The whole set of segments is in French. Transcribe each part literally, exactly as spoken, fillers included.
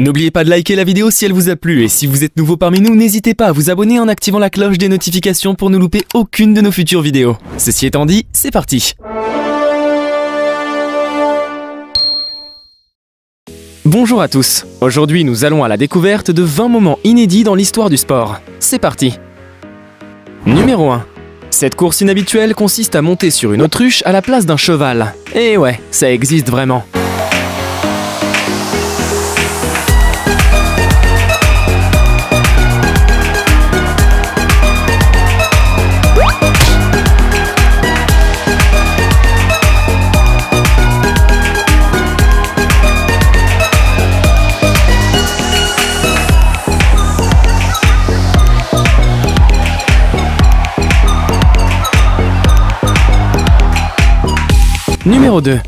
N'oubliez pas de liker la vidéo si elle vous a plu et si vous êtes nouveau parmi nous, n'hésitez pas à vous abonner en activant la cloche des notifications pour ne louper aucune de nos futures vidéos. Ceci étant dit, c'est parti! Bonjour à tous, aujourd'hui nous allons à la découverte de vingt moments inédits dans l'histoire du sport. C'est parti! Numéro un. Cette course inhabituelle consiste à monter sur une autruche à la place d'un cheval. Et ouais, ça existe vraiment. Numéro deux.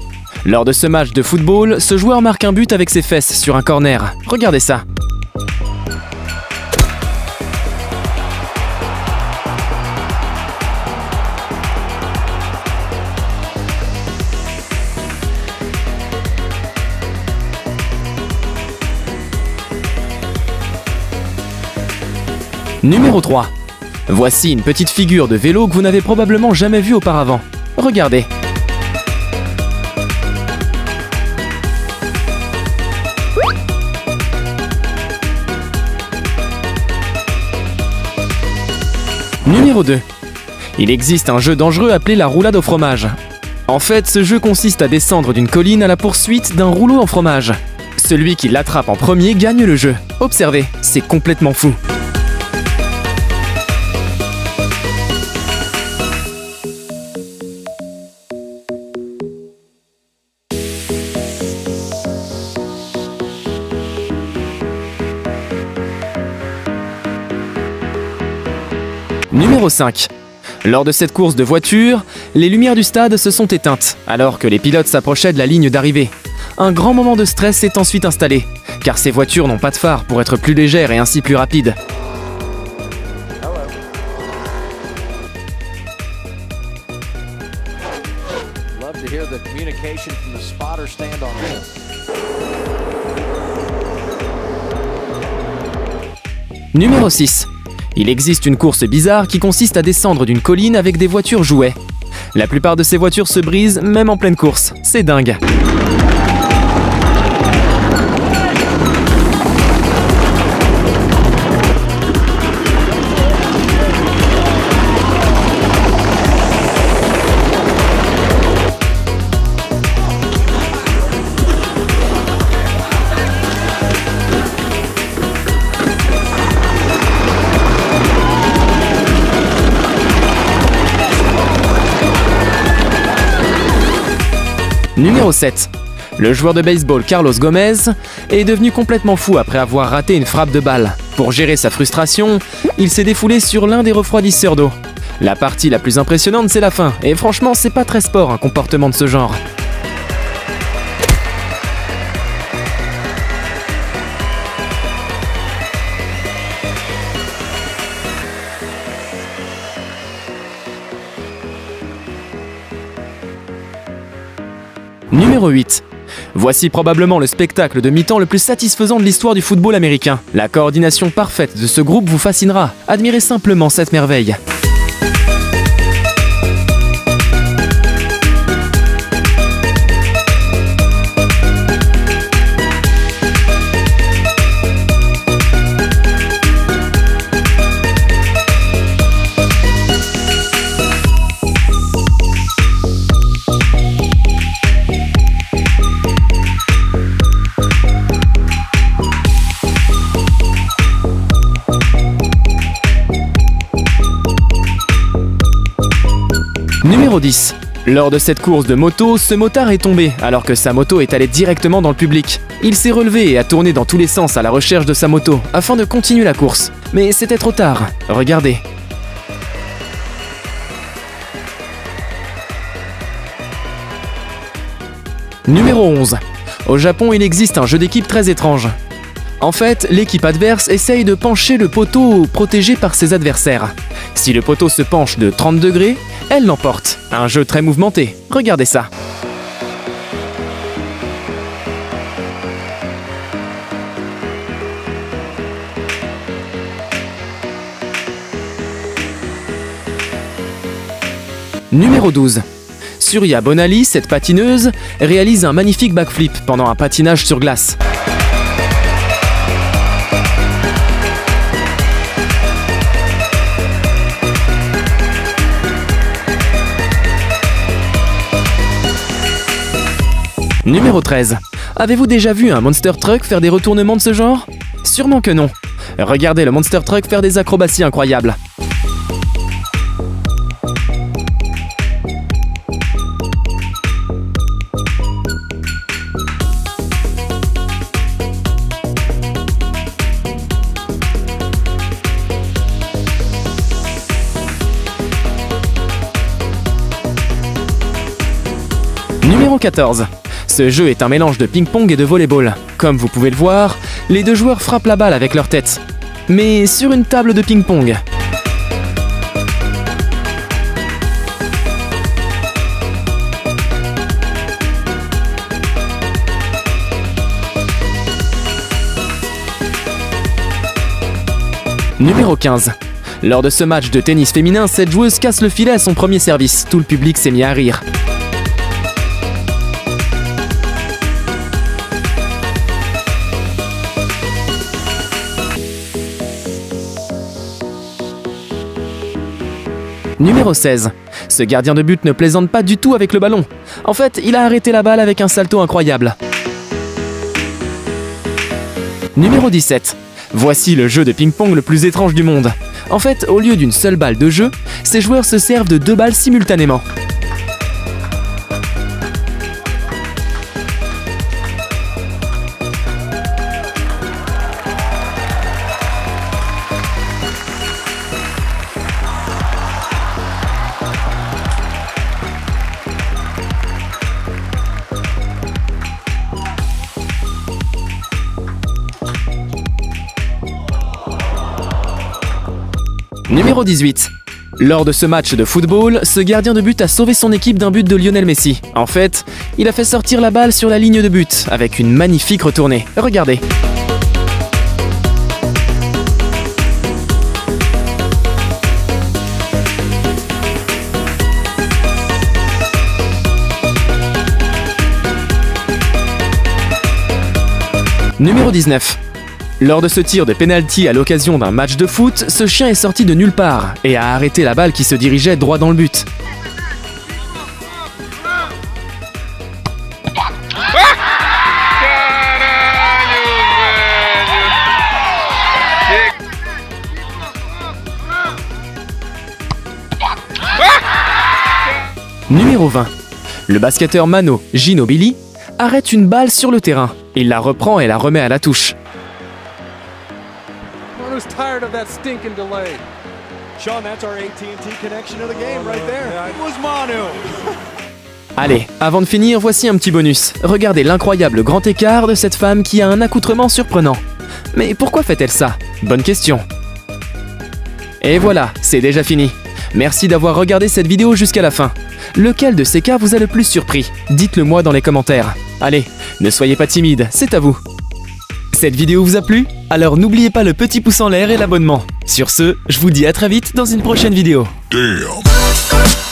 Lors de ce match de football, ce joueur marque un but avec ses fesses sur un corner. Regardez ça. Numéro trois. Voici une petite figure de vélo que vous n'avez probablement jamais vue auparavant. Regardez. Numéro deux. Il existe un jeu dangereux appelé la roulade au fromage. En fait, ce jeu consiste à descendre d'une colline à la poursuite d'un rouleau en fromage. Celui qui l'attrape en premier gagne le jeu. Observez, c'est complètement fou. Numéro cinq. Lors de cette course de voiture, les lumières du stade se sont éteintes, alors que les pilotes s'approchaient de la ligne d'arrivée. Un grand moment de stress s'est ensuite installé, car ces voitures n'ont pas de phare pour être plus légères et ainsi plus rapides. Numéro six. Il existe une course bizarre qui consiste à descendre d'une colline avec des voitures jouets. La plupart de ces voitures se brisent même en pleine course. C'est dingue. Numéro sept. Le joueur de baseball Carlos Gomez est devenu complètement fou après avoir raté une frappe de balle. Pour gérer sa frustration, il s'est défoulé sur l'un des refroidisseurs d'eau. La partie la plus impressionnante, c'est la fin, et franchement, c'est pas très sport un comportement de ce genre. Numéro huit. Voici probablement le spectacle de mi-temps le plus satisfaisant de l'histoire du football américain. La coordination parfaite de ce groupe vous fascinera. Admirez simplement cette merveille. Numéro dix. Lors de cette course de moto, ce motard est tombé alors que sa moto est allée directement dans le public. Il s'est relevé et a tourné dans tous les sens à la recherche de sa moto afin de continuer la course. Mais c'était trop tard. Regardez. Numéro onze. Au Japon, il existe un jeu d'équipe très étrange. En fait, l'équipe adverse essaye de pencher le poteau protégé par ses adversaires. Si le poteau se penche de trente degrés, elle l'emporte. Un jeu très mouvementé, regardez ça. Numéro douze. Surya Bonali, cette patineuse, réalise un magnifique backflip pendant un patinage sur glace. Numéro treize. Avez-vous déjà vu un Monster Truck faire des retournements de ce genre? Sûrement que non. Regardez le Monster Truck faire des acrobaties incroyables. Numéro quatorze. Ce jeu est un mélange de ping-pong et de volleyball. Comme vous pouvez le voir, les deux joueurs frappent la balle avec leur tête, mais sur une table de ping-pong. Numéro quinze. Lors de ce match de tennis féminin, cette joueuse casse le filet à son premier service. Tout le public s'est mis à rire. Numéro seize. Ce gardien de but ne plaisante pas du tout avec le ballon. En fait, il a arrêté la balle avec un salto incroyable. Numéro dix-sept. Voici le jeu de ping-pong le plus étrange du monde. En fait, au lieu d'une seule balle de jeu, ces joueurs se servent de deux balles simultanément. Numéro dix-huit. Lors de ce match de football, ce gardien de but a sauvé son équipe d'un but de Lionel Messi. En fait, il a fait sortir la balle sur la ligne de but avec une magnifique retournée. Regardez. Numéro dix-neuf. Lors de ce tir de pénalty à l'occasion d'un match de foot, ce chien est sorti de nulle part et a arrêté la balle qui se dirigeait droit dans le but. Numéro vingt. Le basketteur Mano Ginobili arrête une balle sur le terrain. Il la reprend et la remet à la touche. Who's tired of that stinking delay? Sean, that's our A T and T connection to the game right there. It was Manu. Allez, avant de finir, voici un petit bonus. Regardez l'incroyable grand écart de cette femme qui a un accoutrement surprenant. Mais pourquoi fait-elle ça? Bonne question. Et voilà, c'est déjà fini. Merci d'avoir regardé cette vidéo jusqu'à la fin. Lequel de ces cas vous a le plus surpris? Dites-le moi dans les commentaires. Allez, ne soyez pas timide, c'est à vous. Cette vidéo vous a plu? Alors n'oubliez pas le petit pouce en l'air et l'abonnement. Sur ce, je vous dis à très vite dans une prochaine vidéo. Damn.